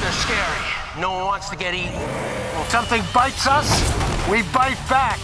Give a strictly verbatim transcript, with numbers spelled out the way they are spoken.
They're scary. No one wants to get eaten. When something bites us, we bite back.